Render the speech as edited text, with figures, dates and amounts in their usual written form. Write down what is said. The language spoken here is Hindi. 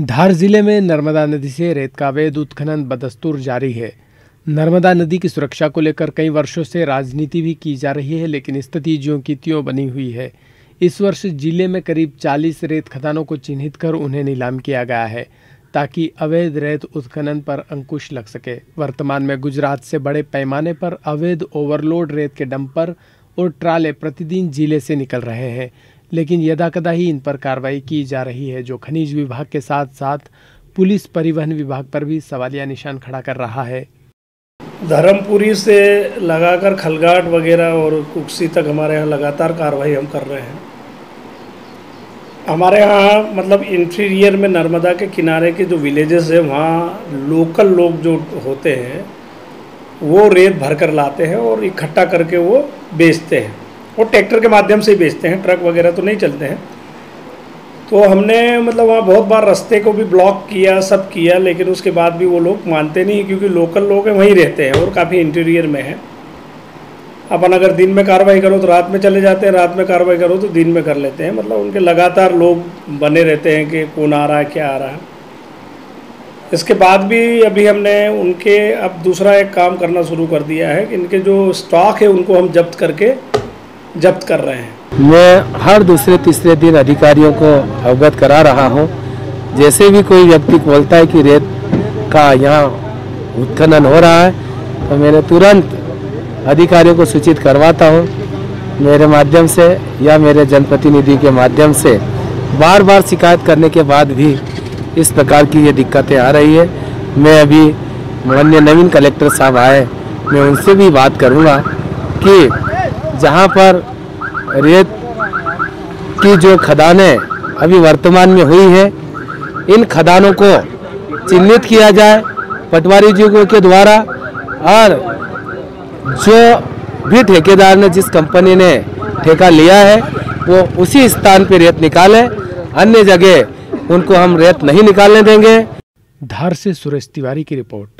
धार जिले में नर्मदा नदी से रेत का अवैध उत्खनन बदस्तूर जारी है। नर्मदा नदी की सुरक्षा को लेकर कई वर्षों से राजनीति भी की जा रही है, लेकिन स्थिति ज्यों की त्यों बनी हुई है। इस वर्ष जिले में करीब 40 रेत खदानों को चिन्हित कर उन्हें नीलाम किया गया है ताकि अवैध रेत उत्खनन पर अंकुश लग सके। वर्तमान में गुजरात से बड़े पैमाने पर अवैध ओवरलोड रेत के डंपर और ट्राले प्रतिदिन जिले से निकल रहे हैं, लेकिन यदाकदा ही इन पर कार्रवाई की जा रही है, जो खनिज विभाग के साथ साथ पुलिस परिवहन विभाग पर भी सवालिया निशान खड़ा कर रहा है। धर्मपुरी से लगाकर खलगाट वगैरह और कुक्सी तक हमारे यहाँ लगातार कार्रवाई हम कर रहे हैं। हमारे यहाँ मतलब इंटीरियर में नर्मदा के किनारे के जो विलेजेस हैं, वहाँ लोकल लोग जो होते हैं वो रेत भर कर लाते हैं और इकट्ठा करके वो बेचते हैं। वो ट्रैक्टर के माध्यम से ही बेचते हैं, ट्रक वगैरह तो नहीं चलते हैं। तो हमने मतलब वहाँ बहुत बार रास्ते को भी ब्लॉक किया, सब किया, लेकिन उसके बाद भी वो लोग मानते नहीं, क्योंकि लोकल लोग हैं, वहीं रहते हैं और काफ़ी इंटीरियर में है। अपन अगर दिन में कार्रवाई करो तो रात में चले जाते हैं, रात में कार्रवाई करो तो दिन में कर लेते हैं। मतलब उनके लगातार लोग बने रहते हैं कि कौन आ रहा है, क्या आ रहा है। इसके बाद भी अभी हमने उनके अब दूसरा एक काम करना शुरू कर दिया है कि इनके जो स्टॉक है उनको हम जब्त कर रहे हैं। मैं हर दूसरे तीसरे दिन अधिकारियों को अवगत करा रहा हूं। जैसे भी कोई व्यक्ति बोलता है कि रेत का यहाँ उत्खनन हो रहा है तो मैंने तुरंत अधिकारियों को सूचित करवाता हूं। मेरे माध्यम से या मेरे जनप्रतिनिधि के माध्यम से बार बार शिकायत करने के बाद भी इस प्रकार की ये दिक्कतें आ रही है। मैं अभी माननीय नवीन कलेक्टर साहब आए, मैं उनसे भी बात करूँगा कि जहाँ पर रेत की जो खदानें अभी वर्तमान में हुई है, इन खदानों को चिन्हित किया जाए पटवारी जी के द्वारा, और जो भी ठेकेदार ने जिस कंपनी ने ठेका लिया है वो उसी स्थान पर रेत निकाले, अन्य जगह उनको हम रेत नहीं निकालने देंगे। धार से सुरेश तिवारी की रिपोर्ट।